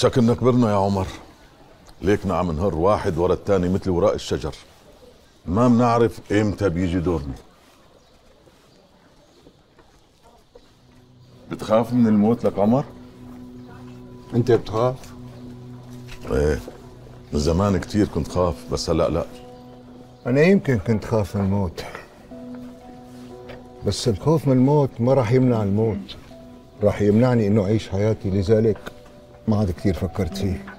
شكلنا كبرنا يا عمر، ليكنا عم نهر واحد ورا الثاني مثل وراء الشجر، ما بنعرف امتى بيجي دورنا. بتخاف من الموت لك عمر؟ انت بتخاف؟ ايه، من زمان كثير كنت خاف، بس هلا لا. انا يمكن كنت خاف من الموت، بس الخوف من الموت ما راح يمنع الموت، راح يمنعني انه اعيش حياتي، لذلك ما عاد كثير فكرت فيه.